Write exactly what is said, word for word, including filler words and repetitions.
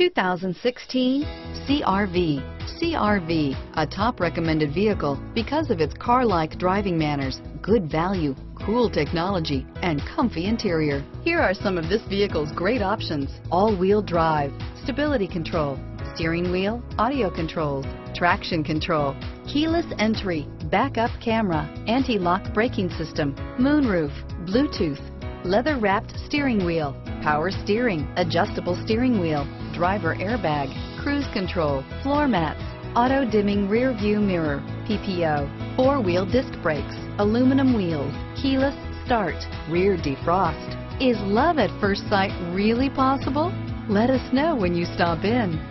two thousand sixteen C R V. C R V, a top recommended vehicle because of its car-like driving manners, good value, cool technology, and comfy interior. Here are some of this vehicle's great options: all-wheel drive, stability control, steering wheel audio controls, traction control, keyless entry, backup camera, anti-lock braking system, moonroof, Bluetooth, leather-wrapped steering wheel, power steering, adjustable steering wheel, driver airbag, cruise control, floor mats, auto-dimming rear view mirror, P P O, four-wheel disc brakes, aluminum wheels, keyless start, rear defrost. Is love at first sight really possible? Let us know when you stop in.